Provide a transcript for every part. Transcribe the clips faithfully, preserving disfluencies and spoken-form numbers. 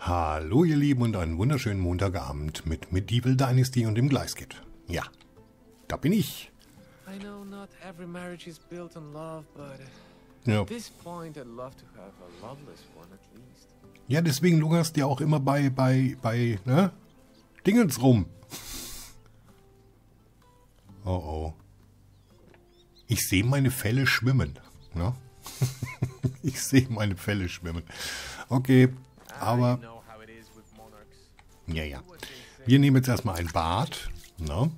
Hallo ihr Lieben und einen wunderschönen Montagabend mit Medieval Dynasty und dem Gleiskid. Ja, da bin ich. Ja. Ja, deswegen lungerst du ja auch immer bei, bei, bei, ne? Dingens rum. Oh oh. Ich sehe meine Fälle schwimmen. Ne? Ich sehe meine Fälle schwimmen. Okay, aber... Ja, ja. Wir nehmen jetzt erstmal ein Bad. Ne?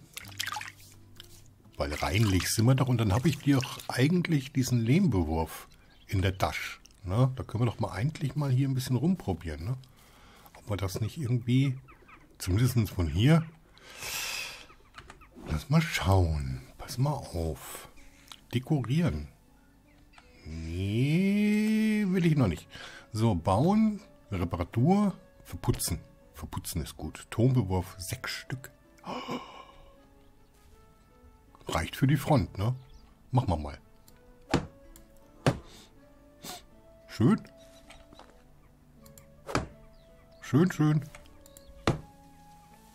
Weil reinlich sind wir doch. Und dann habe ich dir doch eigentlich diesen Lehmbewurf in der Tasche. Ne? Da können wir doch mal eigentlich mal hier ein bisschen rumprobieren. Ne? Ob wir das nicht irgendwie... Zumindest von hier. Lass mal schauen. Pass mal auf. Dekorieren. Nee, will ich noch nicht. So, bauen, Reparatur, verputzen. Verputzen ist gut. Turmbewurf, sechs Stück. Reicht für die Front, ne? Machen wir mal. Schön. Schön, schön.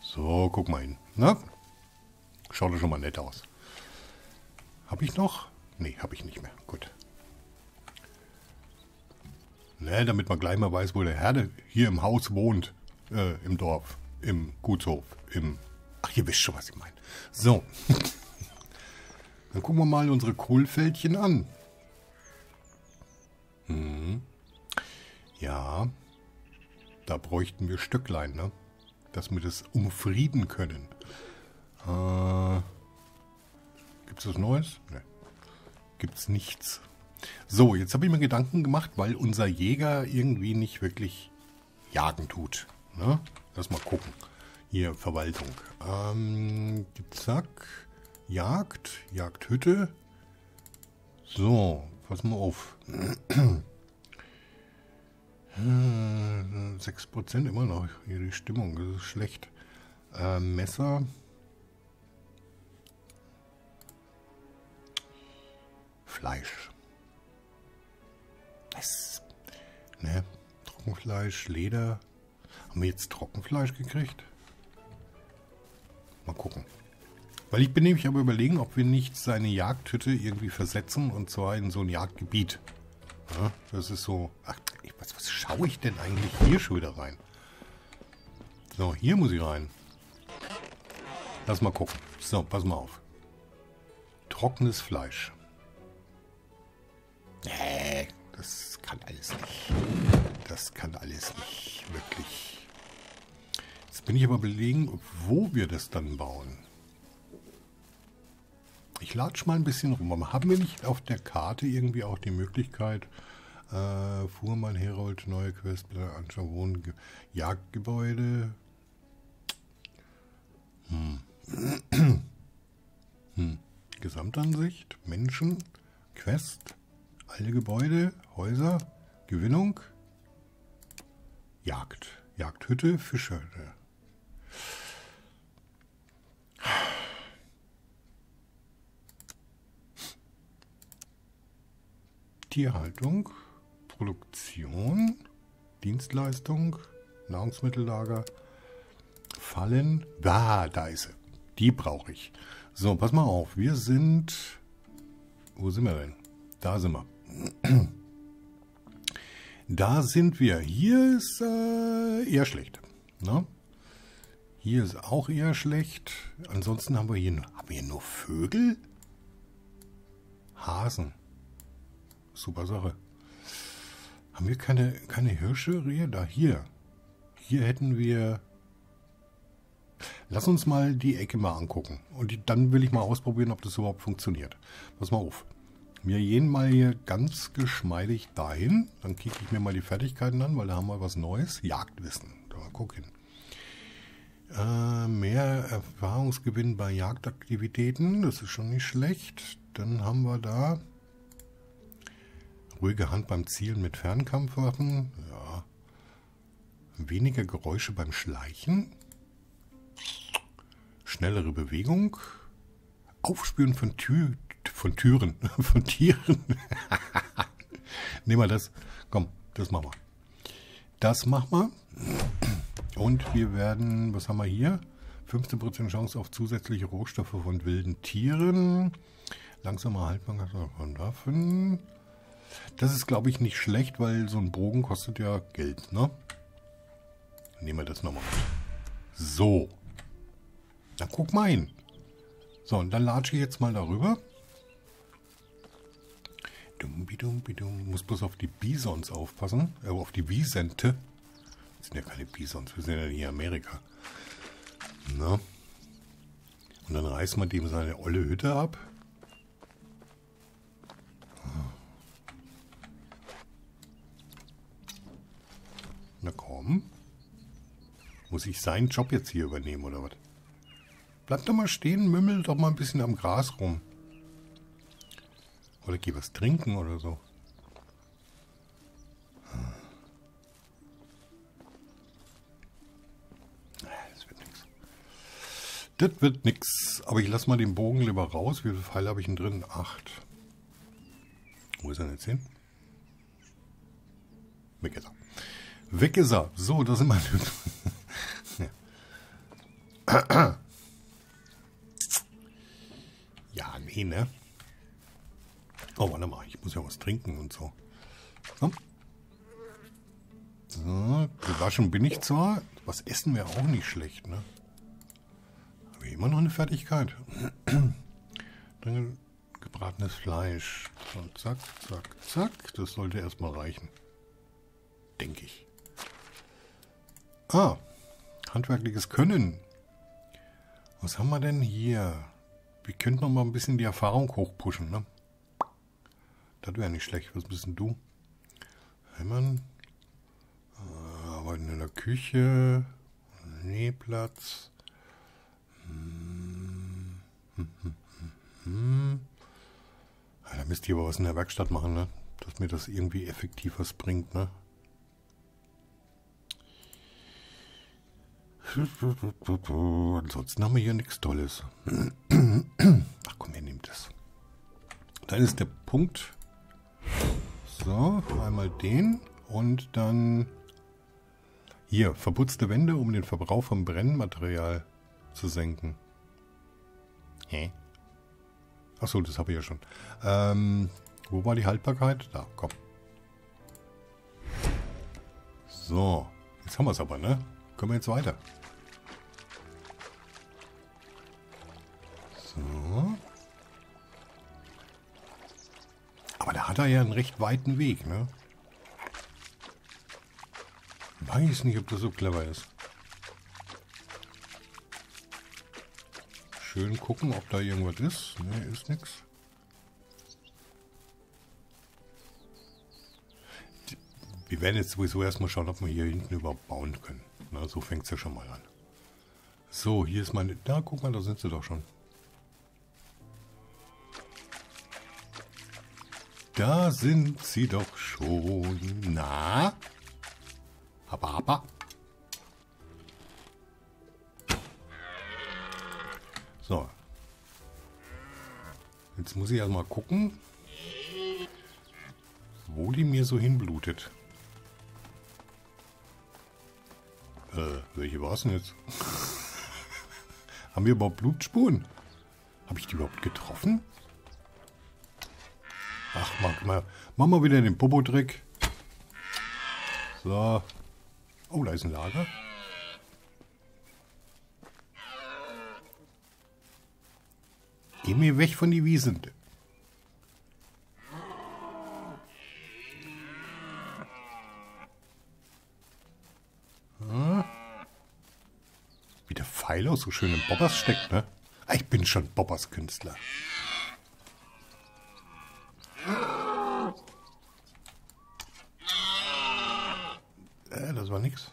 So, guck mal hin. Na? Schaut doch schon mal nett aus. Hab ich noch? Nee, hab ich nicht mehr. Gut. Ne, damit man gleich mal weiß, wo der Herde hier im Haus wohnt. Äh, im Dorf. Im Gutshof. Im... Ach, ihr wisst schon, was ich meine. So. Dann gucken wir mal unsere Kohlfältchen an. Hm. Ja. Da bräuchten wir Stöcklein, ne? Dass wir das umfrieden können. Äh, Gibt es was Neues? Ne. Gibt es nichts. So, jetzt habe ich mir Gedanken gemacht, weil unser Jäger irgendwie nicht wirklich jagen tut. Ne? Lass mal gucken. Hier, Verwaltung. Ähm, zack. Jagd. Jagdhütte. So, pass mal auf. sechs Prozent immer noch. Hier die Stimmung, das ist schlecht. Äh, Messer. Fleisch. Was? Ne? Trockenfleisch, Leder. Haben wir jetzt Trockenfleisch gekriegt? Mal gucken. Weil ich bin nämlich aber überlegen, ob wir nicht seine Jagdhütte irgendwie versetzen und zwar in so ein Jagdgebiet. Ja, das ist so... Ach, ich weiß, was schaue ich denn eigentlich hier schon wieder rein? So, hier muss ich rein. Lass mal gucken. So, pass mal auf. Trockenes Fleisch. Nee, das kann alles nicht. Das kann alles nicht, wirklich. Jetzt bin ich aber überlegen, wo wir das dann bauen. Ich latsch mal ein bisschen rum. Aber haben wir nicht auf der Karte irgendwie auch die Möglichkeit, äh, Fuhrmann, Herold, neue Quest, Anschau, Wohnen, Ge Jagdgebäude? Hm. Hm. Gesamtansicht, Menschen, Quest, alle Gebäude, Häuser, Gewinnung, Jagd, Jagdhütte, Fischerhütte. Tierhaltung, Produktion, Dienstleistung, Nahrungsmittellager, Fallen. Ah, da ist sie. Die brauche ich. So, pass mal auf. Wir sind... Wo sind wir denn? Da sind wir. Da sind wir. Hier ist äh, eher schlecht. Ne? Hier ist auch eher schlecht. Ansonsten haben wir hier, haben wir hier nur Vögel? Hasen. Super Sache. Haben wir keine, keine Hirsche, Rehe? Da, hier. Hier hätten wir... Lass uns mal die Ecke mal angucken. Und die, dann will ich mal ausprobieren, ob das überhaupt funktioniert. Pass mal auf. Wir gehen mal hier ganz geschmeidig dahin. Dann kicke ich mir mal die Fertigkeiten an, weil da haben wir was Neues. Jagdwissen. Da guck hin. Äh, mehr Erfahrungsgewinn bei Jagdaktivitäten. Das ist schon nicht schlecht. Dann haben wir da... Ruhige Hand beim Zielen mit Fernkampfwaffen. Ja. Weniger Geräusche beim Schleichen. Schnellere Bewegung. Aufspüren von, Tür, von Türen. Von Tieren. Nehmen wir das. Komm, das machen wir. Das machen wir. Und wir werden, was haben wir hier? fünfzehn Prozent Chance auf zusätzliche Rohstoffe von wilden Tieren. Langsamer Haltbarkeit von Waffen. Das ist, glaube ich, nicht schlecht, weil so ein Bogen kostet ja Geld, ne? Nehmen wir das nochmal. So. Dann guck mal hin. So, und dann latsche ich jetzt mal darüber. Dumbidum-bidum. Muss bloß auf die Bisons aufpassen. Äh, auf die Wisente. Das sind ja keine Bisons, wir sind ja hier in Amerika. Na? Und dann reißt man dem seine olle Hütte ab. Na komm. Muss ich seinen Job jetzt hier übernehmen, oder was? Bleib doch mal stehen, mümmel doch mal ein bisschen am Gras rum. Oder geh was trinken oder so. Das wird nix. Das wird nix. Aber ich lasse mal den Bogen lieber raus. Wie viele Pfeile habe ich denn drin? Acht. Wo ist er denn jetzt hin? Weg ist er. Weg ist er. So, das sind meine... ja. Ja, nee, ne? Oh, warte mal, ich muss ja was trinken und so. So, so gewaschen bin ich zwar. Was essen wäre auch nicht schlecht, ne? Habe ich immer noch eine Fertigkeit. Dann gebratenes Fleisch. Und zack, zack, zack. Das sollte erstmal reichen. Denke ich. Ah, handwerkliches Können. Was haben wir denn hier? Wir könnten noch mal ein bisschen die Erfahrung hochpushen, ne? Das wäre nicht schlecht. Was bist denn du? Hämmern. Äh, arbeiten in der Küche. Nähplatz. Hm, hm, hm, hm, hm. Ja, da müsst ihr aber was in der Werkstatt machen, ne? Dass mir das irgendwie effektiv was bringt, ne? Ansonsten haben wir hier nichts Tolles. Ach komm, ihr nehmt das. Dann ist der Punkt. So, einmal den. Und dann hier, verputzte Wände, um den Verbrauch von Brennmaterial zu senken. Hä? Achso, das habe ich ja schon. Ähm, wo war die Haltbarkeit? Da, komm. So, jetzt haben wir es aber, ne? Können wir jetzt weiter. So. Aber da hat er ja einen recht weiten Weg, ne? Weiß nicht, ob das so clever ist. Schön gucken, ob da irgendwas ist. Ne, ist nichts. Wir werden jetzt sowieso erstmal schauen, ob wir hier hinten überhaupt bauen können. Na, so fängt es ja schon mal an. So, hier ist meine... Da, guck mal, da sind sie doch schon. Da sind sie doch schon. Na? Hapa, hapa. So. Jetzt muss ich erstmal gucken, wo die mir so hinblutet. Äh, welche war es denn jetzt? Haben wir überhaupt Blutspuren? Habe ich die überhaupt getroffen? Ach, mach mal, mach mal wieder den Popo-Trick. So. Oh, da ist ein Lager. Geh mir weg von die Wiesen. Hm. Wie der Pfeil aus so schön im Bobbers steckt, ne? Ich bin schon Bobbers-Künstler. Das war nix.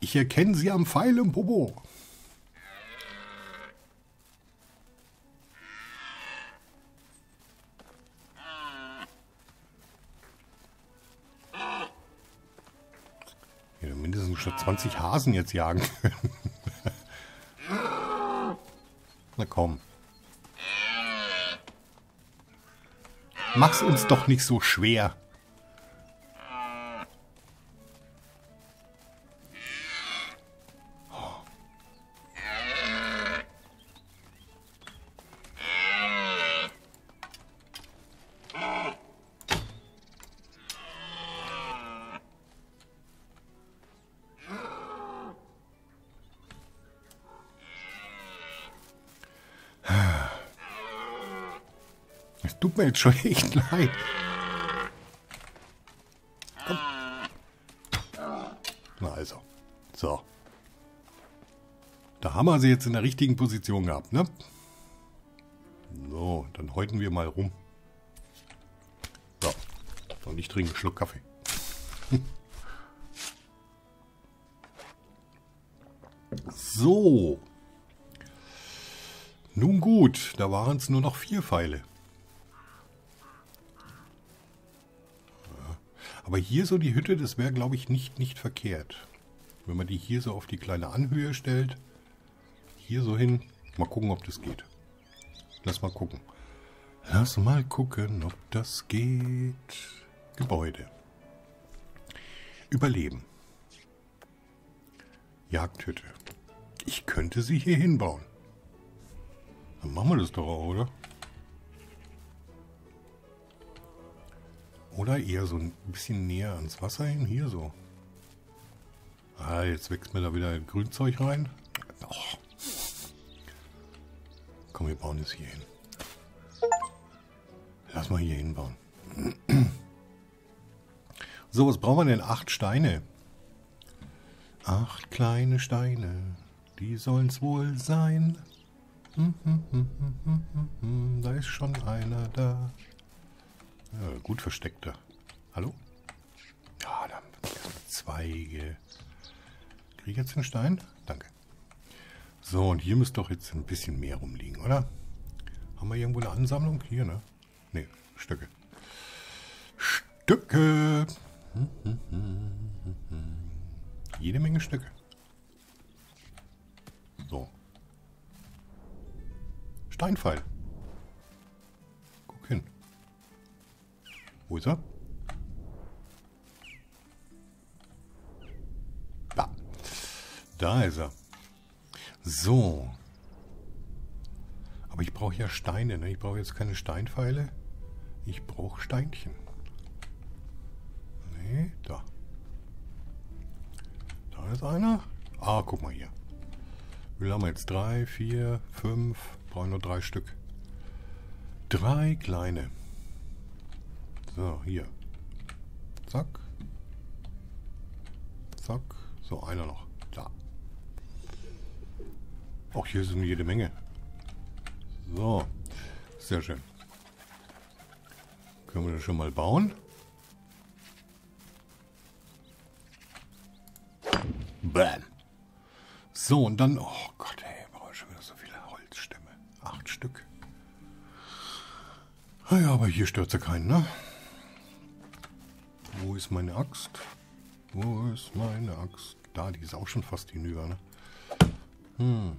Ich erkenne sie am Pfeil im Popo. Ja, mindestens schon zwanzig Hasen jetzt jagen können. Na komm. Mach's uns doch nicht so schwer. Das tut mir jetzt schon echt leid. Komm. Na also. So. Da haben wir sie jetzt in der richtigen Position gehabt, ne? So, dann häuten wir mal rum. So. Noch nicht trinken, einen Schluck Kaffee. So. Nun gut, da waren es nur noch vier Pfeile. Ja. Aber hier so die Hütte, das wäre, glaube ich, nicht, nicht verkehrt. Wenn man die hier so auf die kleine Anhöhe stellt. Hier so hin. Mal gucken, ob das geht. Lass mal gucken. Lass mal gucken, ob das geht. Gebäude. Überleben. Jagdhütte. Ich könnte sie hier hinbauen. Dann machen wir das doch auch, oder? Oder eher so ein bisschen näher ans Wasser hin, hier so. Ah, jetzt wächst mir da wieder ein Grünzeug rein. Oh. Komm, wir bauen das hier hin. Lass mal hier hinbauen. So, was brauchen wir denn? Acht Steine. Acht kleine Steine. Die sollen's wohl sein. Hm, hm, hm, hm, hm, hm. Da ist schon einer da. Ja, gut versteckter. Hallo? Ja, da haben wir Zweige. Kriege ich jetzt den Stein? Danke. So, und hier müsste doch jetzt ein bisschen mehr rumliegen, oder? Haben wir irgendwo eine Ansammlung? Hier, ne? Ne, Stöcke. Stöcke! Hm, hm, hm, hm, hm. Jede Menge Stöcke. So. Steinpfeil. Guck hin. Wo ist er? Da. Da ist er. So. Aber ich brauche ja Steine, ne? Ich brauche jetzt keine Steinpfeile. Ich brauche Steinchen. Ne, da. Da ist einer. Ah, guck mal hier. Wir haben jetzt drei, vier, fünf, brauchen nur drei Stück. Drei kleine. So, hier. Zack. Zack. So, einer noch. Da. Auch hier sind jede Menge. So. Sehr schön. Können wir das schon mal bauen? Bam. So, und dann... Oh Gott, ey, brauche ich schon wieder so viele Holzstämme. Acht Stück. Naja, aber hier stört sie keinen, ne? Wo ist meine Axt? Wo ist meine Axt? Da, die ist auch schon fast hinüber, ne? Hm.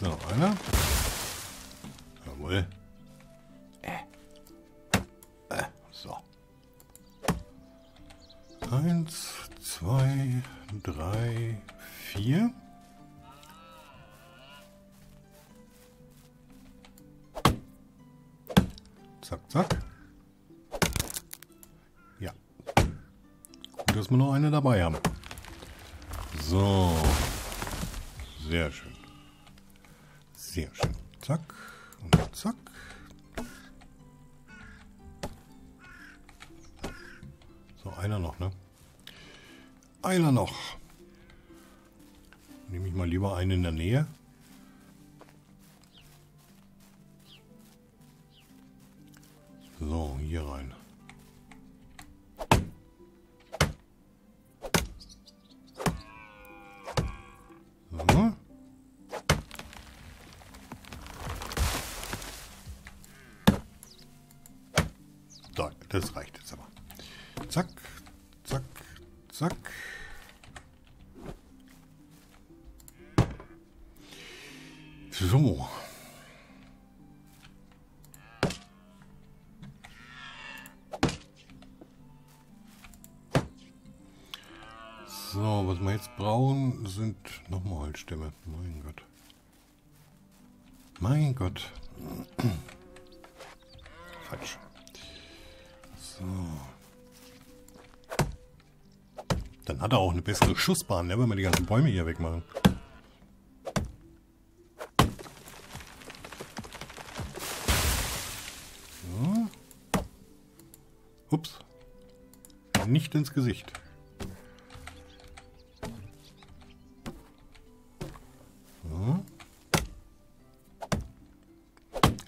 So, einer. Jawohl. Eins, zwei, drei, vier. Zack, zack. Ja. Gut, dass wir noch eine dabei haben. So. Sehr schön. Sehr schön. Zack und zack. So, einer noch, ne? Einer noch. Nehme ich mal lieber einen in der Nähe. So, hier rein. So. So, das reicht jetzt aber. Zack, zack, zack. So. So, was wir jetzt brauchen, sind nochmal Holzstämme. Mein Gott. Mein Gott. Falsch. So. Dann hat er auch eine bessere Schussbahn, ne, wenn wir die ganzen Bäume hier wegmachen. Ups. Nicht ins Gesicht. So.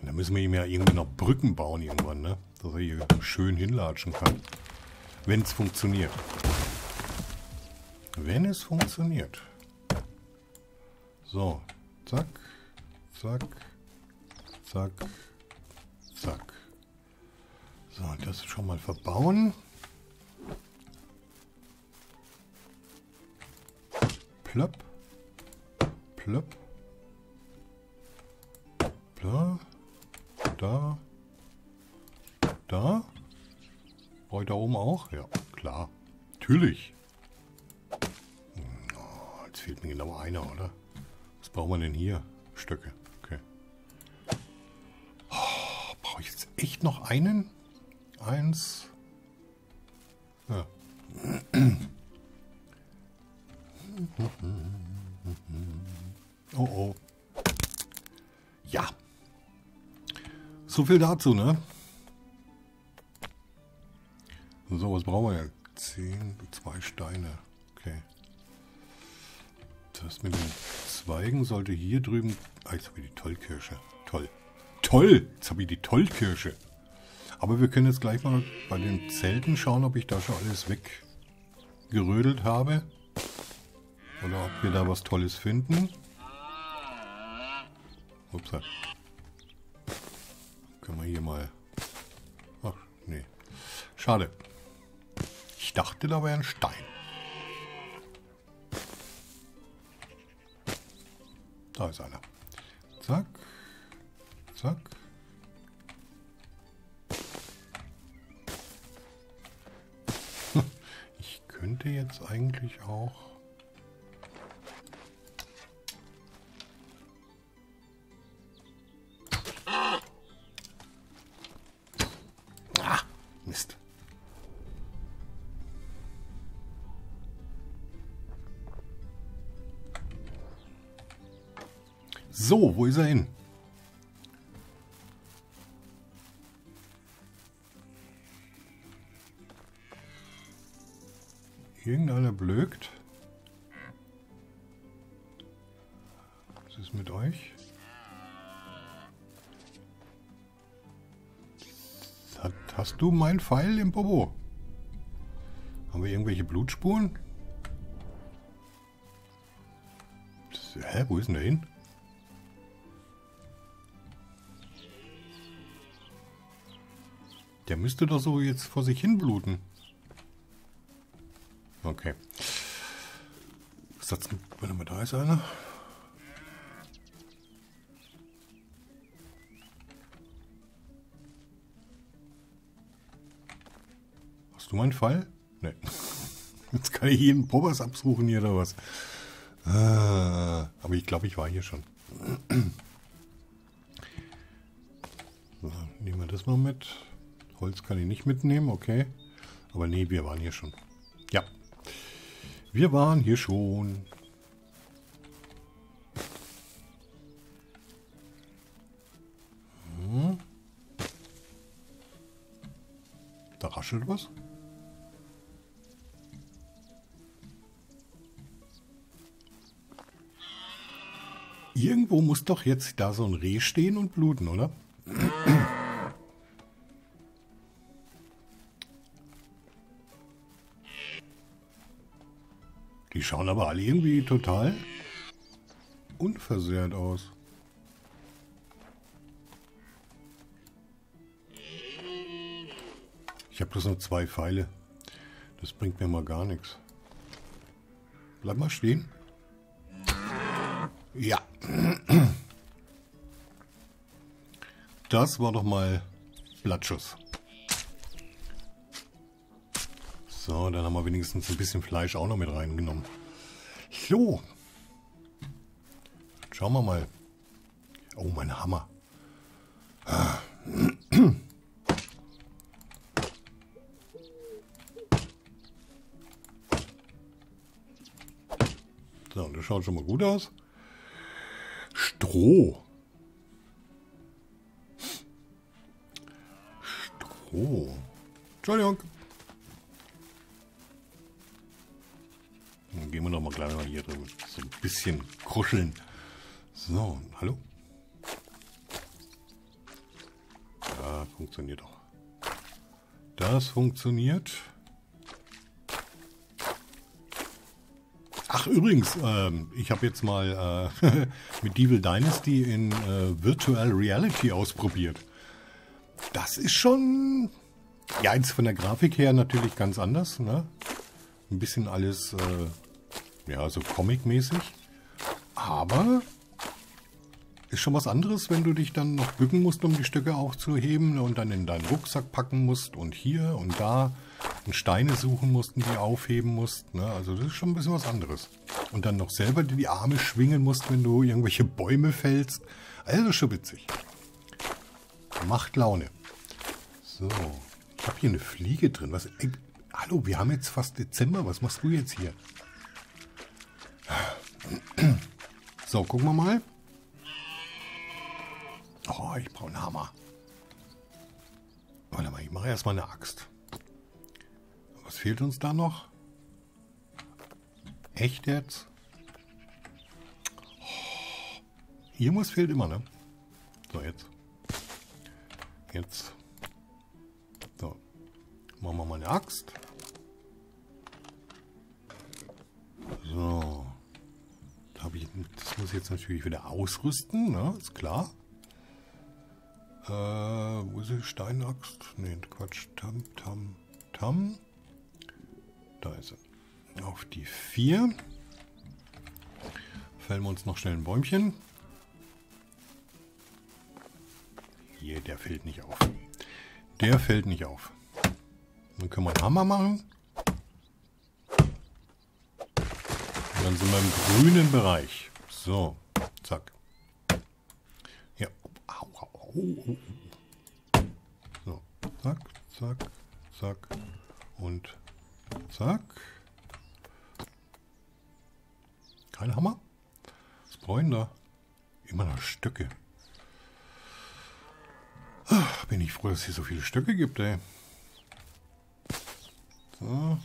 Da müssen wir ihm ja irgendwie noch Brücken bauen irgendwann, ne? Dass er hier schön hinlatschen kann. Wenn es funktioniert. Wenn es funktioniert. So. Zack. Zack. Zack. Zack. So, das schon mal verbauen. Plöpp. Plöpp. Da. Da. Da. Brauche ich da oben auch? Ja, klar. Natürlich. Oh, jetzt fehlt mir genau einer, oder? Was braucht man denn hier? Stöcke. Okay. Oh, brauche ich jetzt echt noch einen? Eins. Ja. Oh oh. Ja. So viel dazu, ne? So, was brauchen wir ja? Zehn, zwei Steine. Okay. Das mit den Zweigen sollte hier drüben. Ah, jetzt habe ich die Tollkirsche. Toll. Toll! Jetzt habe ich die Tollkirsche. Aber wir können jetzt gleich mal bei den Zelten schauen, ob ich da schon alles weggerödelt habe. Oder ob wir da was Tolles finden. Ups. Können wir hier mal... Ach, nee. Schade. Ich dachte, da wäre ein Stein. Da ist einer. Zack. Zack. Ich könnte jetzt eigentlich auch... Ah, Mist. So, wo ist er hin? Irgendeiner blökt. Was ist mit euch? Hat, hast du meinen Pfeil im Bobo? Haben wir irgendwelche Blutspuren? Das, hä, wo ist denn der hin? Der müsste doch so jetzt vor sich hin bluten. Okay. Satz, warte mal, da ist einer. Hast du meinen Fall? Ne. Jetzt kann ich jeden Poppers absuchen hier oder was. Ah, aber ich glaube, ich war hier schon. So, nehmen wir das mal mit. Holz kann ich nicht mitnehmen, okay. Aber nee, wir waren hier schon. Ja. Wir waren hier schon. Hm. Da raschelt was. Irgendwo muss doch jetzt da so ein Reh stehen und bluten, oder? Die schauen aber alle irgendwie total unversehrt aus. Ich habe bloß noch zwei Pfeile. Das bringt mir mal gar nichts. Bleib mal stehen. Ja. Das war doch mal Blattschuss. So, dann haben wir wenigstens ein bisschen Fleisch auch noch mit reingenommen. So. Schauen wir mal. Oh, mein Hammer. Ah. So, das schaut schon mal gut aus. Stroh. Stroh. Entschuldigung. Dann gehen wir noch mal gleich mal hier drin. So ein bisschen kuscheln. So, hallo? Ja, funktioniert doch. Das funktioniert. Ach übrigens, ähm, ich habe jetzt mal äh, Medieval Dynasty in äh, Virtual Reality ausprobiert. Das ist schon, ja, eins von der Grafik her natürlich ganz anders, ne? Ein bisschen alles, äh, ja, so comic-mäßig. Aber ist schon was anderes, wenn du dich dann noch bücken musst, um die Stöcke aufzuheben, ne? Und dann in deinen Rucksack packen musst und hier und da und Steine suchen mussten, die aufheben musst, ne? Also das ist schon ein bisschen was anderes. Und dann noch selber die Arme schwingen musst, wenn du irgendwelche Bäume fällst. Also schon witzig. Macht Laune. So, ich habe hier eine Fliege drin. Was? Ey, hallo, wir haben jetzt fast Dezember. Was machst du jetzt hier? So, gucken wir mal. Oh, ich brauche einen Hammer. Warte mal, ich mache erstmal eine Axt. Was fehlt uns da noch? Echt jetzt? Oh, irgendwas fehlt immer, ne? So, jetzt. Jetzt. So. Machen wir mal eine Axt. So. Da hab ich, das muss ich jetzt natürlich wieder ausrüsten, ne? Ist klar. Äh, wo ist die Steinaxt? Ne, Quatsch. Tam, tam, tam. Da ist sie. Auf die vier. Fällen wir uns noch schnell ein Bäumchen. Hier, der fällt nicht auf. Der fällt nicht auf. Dann können wir einen Hammer machen. Und dann sind wir im grünen Bereich. So, zack. Ja. Au, au, au, au. So, zack, zack, zack. Und zack. Kein Hammer. Was bräuchten da? Immer noch Stöcke. Ach, bin ich froh, dass es hier so viele Stöcke gibt, ey. So.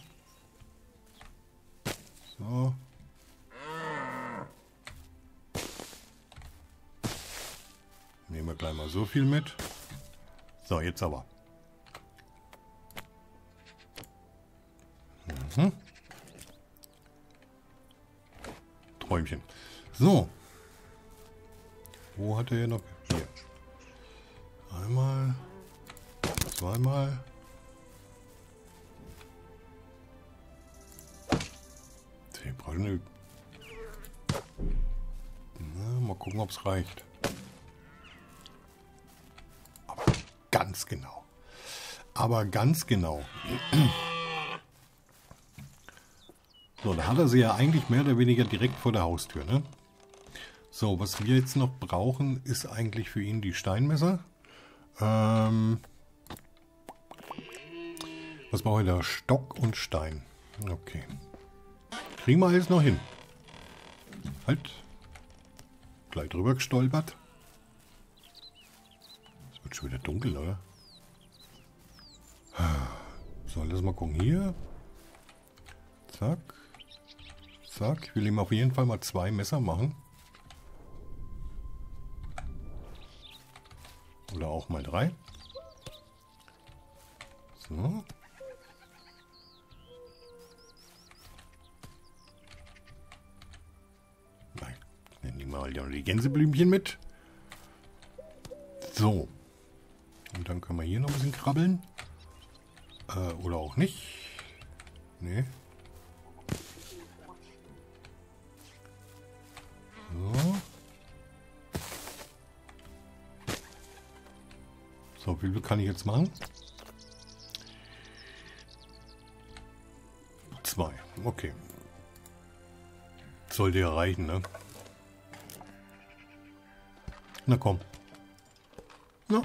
So. Nehmen wir gleich mal so viel mit. So, jetzt aber. Mhm. Träumchen. So. Wo hat er hier noch? Hier. Einmal. Zweimal. Ich brauche eine... Na, mal gucken, ob es reicht. Aber ganz genau. Aber ganz genau. So, da hat er sie ja eigentlich mehr oder weniger direkt vor der Haustür, ne? So, was wir jetzt noch brauchen, ist eigentlich für ihn die Steinmesser. Ähm, was brauche ich da? Stock und Stein. Okay. Kriegen wir jetzt noch hin. Halt. Gleich drüber gestolpert. Es wird schon wieder dunkel, oder? So, lass mal gucken. Hier. Zack. Zack. Ich will ihm auf jeden Fall mal zwei Messer machen. Oder auch mal drei. So. Nein, dann nehmen wir mal die Gänseblümchen mit. So. Und dann können wir hier noch ein bisschen krabbeln. Äh, oder auch nicht. Nee. So. So, wie viel kann ich jetzt machen? Zwei. Okay. Sollte ja reichen, ne? Na komm. Na.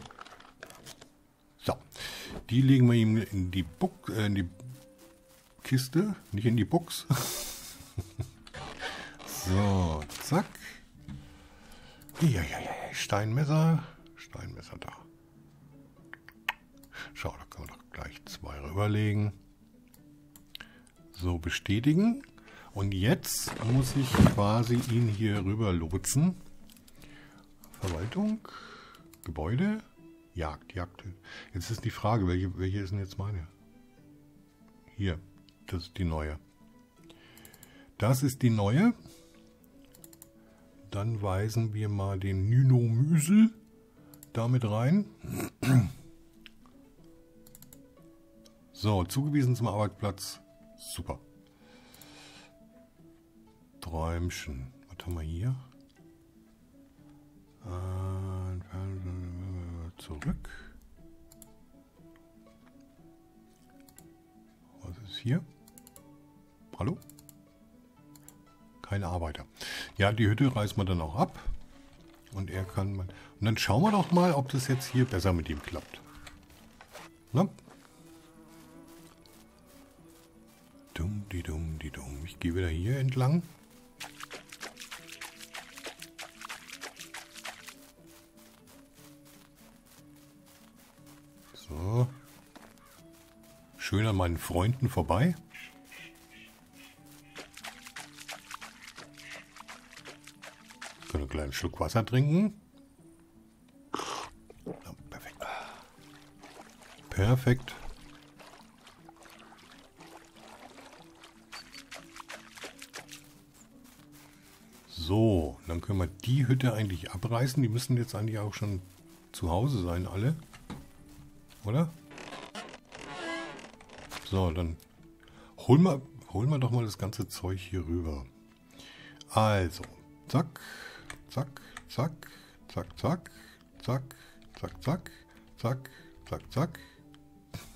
So. Die legen wir ihm in die Box, äh, in die Kiste. Nicht in die Box. So, zack. Ja, ja, ja. Steinmesser. Steinmesser da. Schau, da kann man doch gleich Weitere überlegen. So, bestätigen. Und jetzt muss ich quasi ihn hier rüber lotsen. Verwaltung, Gebäude, Jagd, Jagd. Jetzt ist die Frage, welche, welche ist denn jetzt meine? Hier, das ist die neue. Das ist die neue. Dann weisen wir mal den Nynomüsel damit rein. So, zugewiesen zum Arbeitsplatz. Super. Träumchen. Was haben wir hier? Zurück. Was ist hier? Hallo? Keine Arbeiter. Ja, die Hütte reißt man dann auch ab. Und er kann man. Und dann schauen wir doch mal, ob das jetzt hier besser mit ihm klappt. Na? Dumm, die dumm, die dumm. Ich gehe wieder hier entlang. So. Schön an meinen Freunden vorbei. Ich kann einen kleinen Schluck Wasser trinken. Ja, perfekt. Perfekt. So, dann können wir die Hütte eigentlich abreißen. Die müssen jetzt eigentlich auch schon zu Hause sein, alle. Oder? So, dann holen wir, holen wir doch mal das ganze Zeug hier rüber. Also, zack, zack, zack, zack, zack, zack, zack, zack, zack, zack, zack,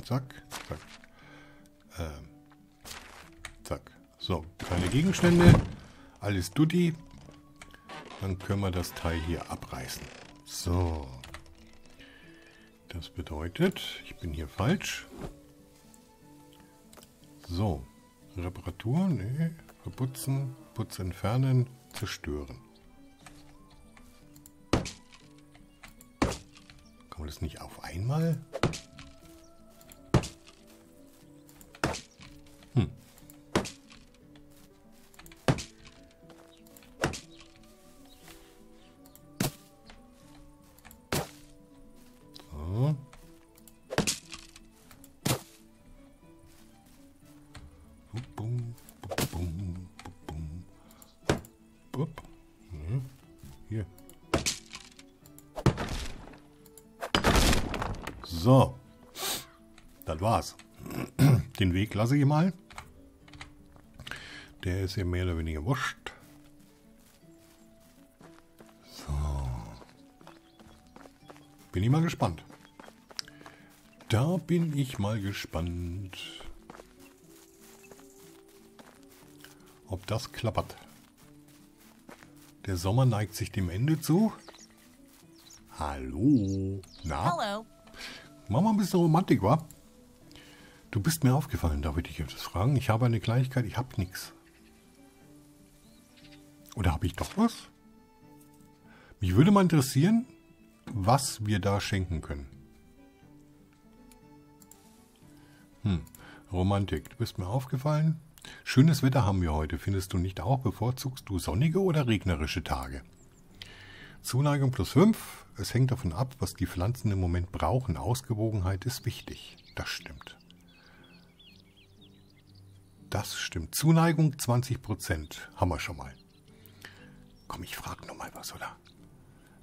zack, zack, ähm, zack. So, keine Gegenstände, alles tutti. Dann können wir das Teil hier abreißen. So. Das bedeutet, ich bin hier falsch. So. Reparatur, nee. Verputzen, Putz entfernen, zerstören. Kann man das nicht auf einmal? Hm. So, das war's. Den Weg lasse ich mal. Der ist ja mehr oder weniger wurscht. So. Bin ich mal gespannt. Da bin ich mal gespannt. Ob das klappert. Der Sommer neigt sich dem Ende zu. Hallo. Na? Hallo. Mach mal ein bisschen Romantik, wa? Du bist mir aufgefallen, darf ich dich etwas fragen? Ich habe eine Kleinigkeit, ich habe nichts. Oder habe ich doch was? Mich würde mal interessieren, was wir da schenken können. Hm, Romantik, du bist mir aufgefallen. Schönes Wetter haben wir heute, findest du nicht auch? Bevorzugst du sonnige oder regnerische Tage? Zuneigung plus fünf. Es hängt davon ab, was die Pflanzen im Moment brauchen. Ausgewogenheit ist wichtig. Das stimmt. Das stimmt. Zuneigung zwanzig Prozent. Haben wir schon mal. Komm, ich frage noch mal was, oder?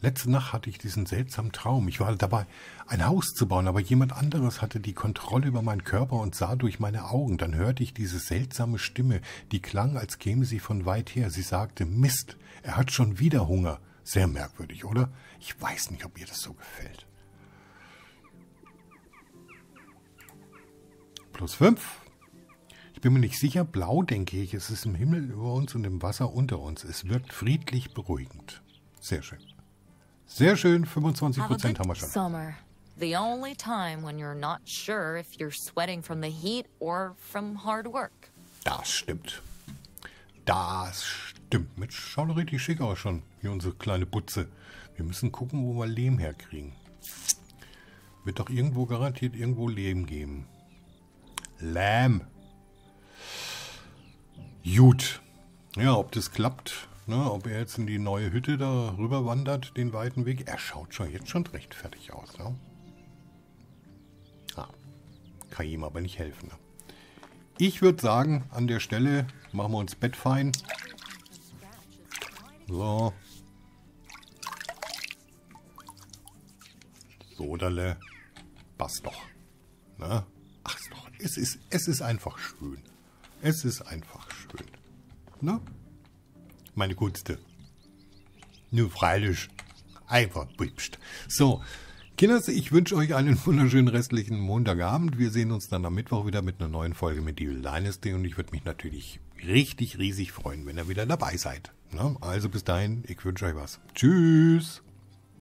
Letzte Nacht hatte ich diesen seltsamen Traum. Ich war dabei, ein Haus zu bauen, aber jemand anderes hatte die Kontrolle über meinen Körper und sah durch meine Augen. Dann hörte ich diese seltsame Stimme, die klang, als käme sie von weit her. Sie sagte, Mist, er hat schon wieder Hunger. Sehr merkwürdig, oder? Ich weiß nicht, ob ihr das so gefällt. Plus fünf. Ich bin mir nicht sicher. Blau, denke ich. Es ist im Himmel über uns und im Wasser unter uns. Es wirkt friedlich beruhigend. Sehr schön. Sehr schön. fünfundzwanzig Prozent haben wir schon. Summer. The only time when you're not sure if you're sweating from the heat or from hard work. Das stimmt. Das stimmt. Mensch, schaut doch richtig schick aus schon. Hier unsere kleine Butze. Wir müssen gucken, wo wir Lehm herkriegen. Wird doch irgendwo garantiert irgendwo Lehm geben. Lamm. Gut. Ja, ob das klappt, ne? Ob er jetzt in die neue Hütte da rüber wandert, den weiten Weg. Er schaut schon jetzt schon recht fertig aus. Ne? Ah, kann ihm aber nicht helfen. Ne? Ich würde sagen, an der Stelle machen wir uns Bett fein. So. Soderle. Passt doch. Ne? Ach doch, es ist, es ist einfach schön. Es ist einfach schön. Ne? Meine Gunste. Nur freilich. Einfach bübst. So. Kinders, ich wünsche euch einen wunderschönen restlichen Montagabend. Wir sehen uns dann am Mittwoch wieder mit einer neuen Folge Medieval Dynasty und ich würde mich natürlich richtig riesig freuen, wenn ihr wieder dabei seid. Also bis dahin, ich wünsche euch was. Tschüss!